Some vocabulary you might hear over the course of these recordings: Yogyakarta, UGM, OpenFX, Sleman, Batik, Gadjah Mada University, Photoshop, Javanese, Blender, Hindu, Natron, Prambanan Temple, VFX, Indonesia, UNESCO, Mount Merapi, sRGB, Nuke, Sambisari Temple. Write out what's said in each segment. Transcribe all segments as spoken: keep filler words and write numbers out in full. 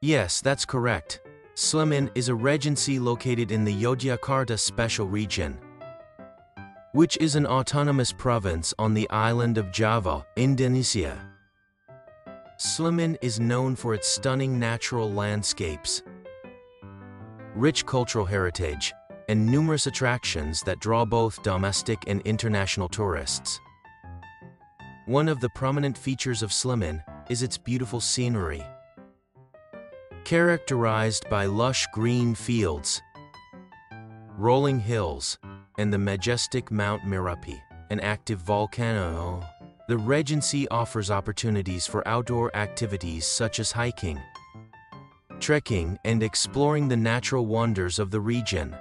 Yes, that's correct. Sleman is a regency located in the Yogyakarta Special Region, which is an autonomous province on the island of Java, Indonesia. Sleman is known for its stunning natural landscapes, rich cultural heritage, and numerous attractions that draw both domestic and international tourists. One of the prominent features of Sleman is its beautiful scenery, characterized by lush green fields, rolling hills, and the majestic Mount Merapi, an active volcano. The Regency offers opportunities for outdoor activities such as hiking, trekking, and exploring the natural wonders of the region.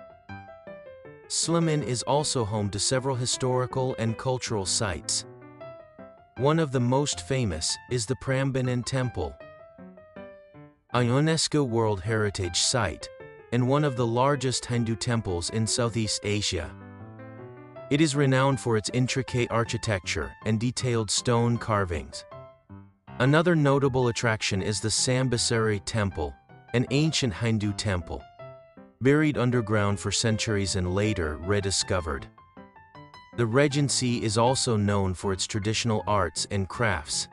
Sleman is also home to several historical and cultural sites. One of the most famous is the Prambanan Temple, a UNESCO World Heritage Site, and one of the largest Hindu temples in Southeast Asia. It is renowned for its intricate architecture and detailed stone carvings. Another notable attraction is the Sambisari Temple, an ancient Hindu temple, buried underground for centuries and later rediscovered. The Regency is also known for its traditional arts and crafts.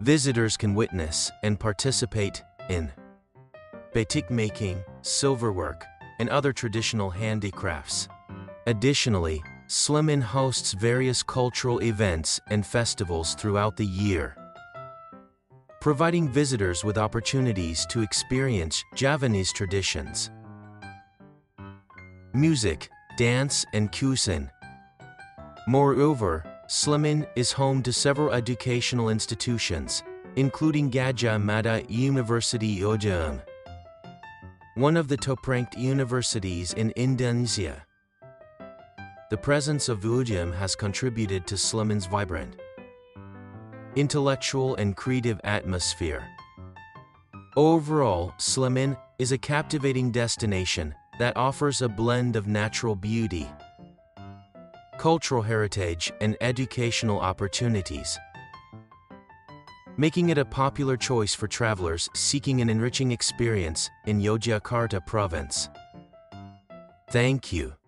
Visitors can witness and participate in batik making, silverwork, and other traditional handicrafts. Additionally, Sleman hosts various cultural events and festivals throughout the year, providing visitors with opportunities to experience Javanese traditions, music, dance, and cuisine. Moreover, Sleman is home to several educational institutions, including Gadjah Mada University U G M, one of the top-ranked universities in Indonesia. The presence of U G M has contributed to Sleman's vibrant intellectual and creative atmosphere. Overall, Sleman is a captivating destination that offers a blend of natural beauty, cultural heritage, and educational opportunities, making it a popular choice for travelers seeking an enriching experience in Yogyakarta province. Thank you.